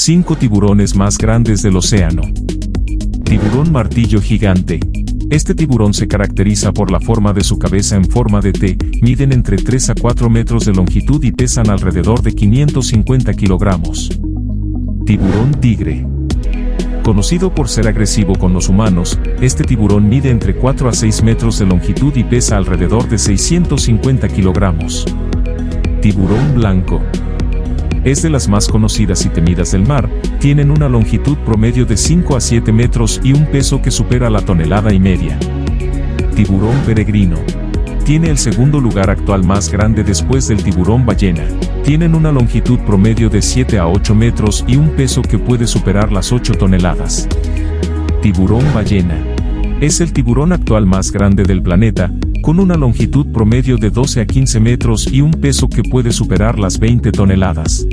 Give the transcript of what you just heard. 5 tiburones más grandes del océano. Tiburón martillo gigante. Este tiburón se caracteriza por la forma de su cabeza en forma de T, miden entre 3 a 4 metros de longitud y pesan alrededor de 550 kilogramos. Tiburón tigre. Conocido por ser agresivo con los humanos, este tiburón mide entre 4 a 6 metros de longitud y pesa alrededor de 650 kilogramos. Tiburón blanco. Es de las más conocidas y temidas del mar, tienen una longitud promedio de 5 a 7 metros y un peso que supera la 1,5 toneladas. Tiburón peregrino. Tiene el segundo lugar actual más grande después del tiburón ballena. Tienen una longitud promedio de 7 a 8 metros y un peso que puede superar las 8 toneladas. Tiburón ballena. Es el tiburón actual más grande del planeta, con una longitud promedio de 12 a 15 metros y un peso que puede superar las 20 toneladas.